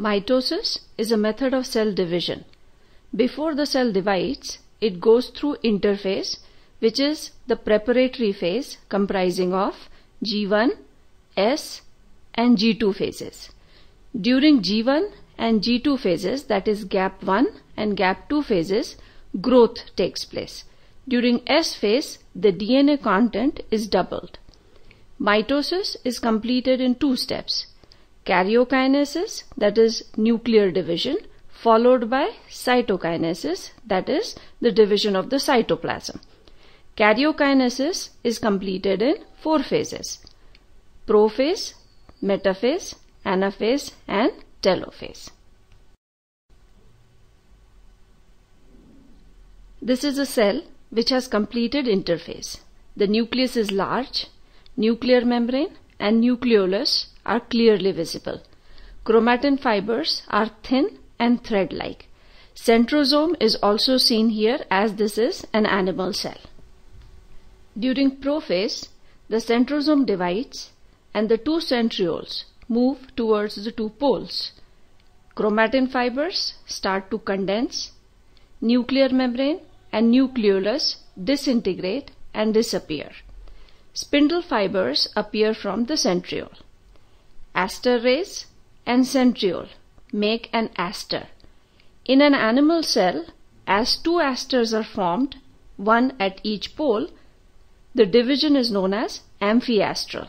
Mitosis is a method of cell division. Before the cell divides, it goes through interphase, which is the preparatory phase comprising of G1, S and G2 phases. During G1 and G2 phases, that is gap 1 and gap 2 phases, growth takes place. During S phase, the DNA content is doubled. Mitosis is completed in two steps: karyokinesis, that is nuclear division, followed by cytokinesis, that is the division of the cytoplasm. Karyokinesis is completed in four phases: prophase, metaphase, anaphase and telophase. This is a cell which has completed interphase. The nucleus is large, nuclear membrane and nucleolus are clearly visible. Chromatin fibers are thin and thread-like. Centrosome is also seen here, as this is an animal cell. During prophase, the centrosome divides and the two centrioles move towards the two poles. Chromatin fibers start to condense. Nuclear membrane and nucleolus disintegrate and disappear. Spindle fibers appear from the centriole. Aster race and centriole make an aster. In an animal cell, as two asters are formed, one at each pole, the division is known as amphiastral.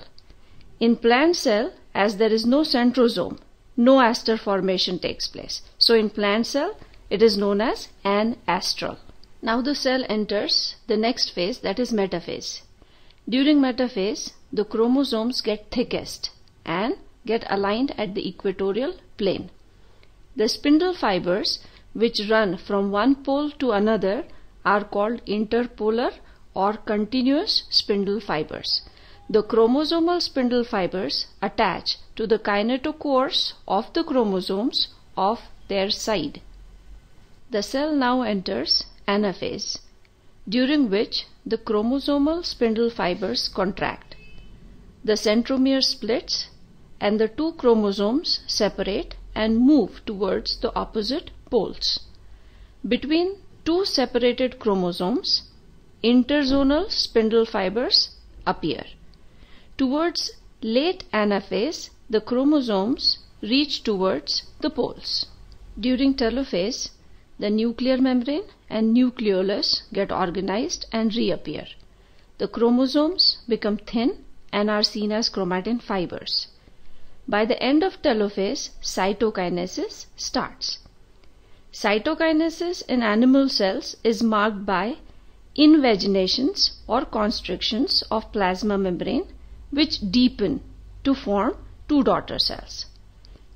In plant cell, as there is no centrosome, no aster formation takes place. So in plant cell, it is known as anastral. Now the cell enters the next phase, that is metaphase. During metaphase, the chromosomes get thickest and get aligned at the equatorial plane. The spindle fibers, which run from one pole to another, are called interpolar or continuous spindle fibers. The chromosomal spindle fibers attach to the kinetochores of the chromosomes of their side. The cell now enters anaphase, during which the chromosomal spindle fibers contract. The centromere splits and the two chromosomes separate and move towards the opposite poles. Between two separated chromosomes, interzonal spindle fibers appear. Towards late anaphase, the chromosomes reach towards the poles. During telophase, the nuclear membrane and nucleolus get organized and reappear. The chromosomes become thin and are seen as chromatin fibers. By the end of telophase, cytokinesis starts. Cytokinesis in animal cells is marked by invaginations or constrictions of plasma membrane, which deepen to form two daughter cells.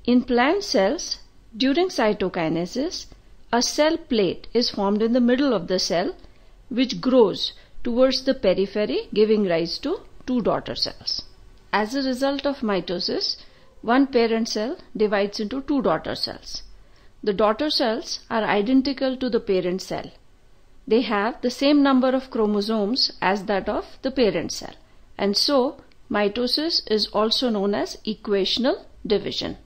In plant cells, during cytokinesis, a cell plate is formed in the middle of the cell, which grows towards the periphery, giving rise to two daughter cells. As a result of mitosis, one parent cell divides into two daughter cells. The daughter cells are identical to the parent cell. They have the same number of chromosomes as that of the parent cell, and so mitosis is also known as equational division.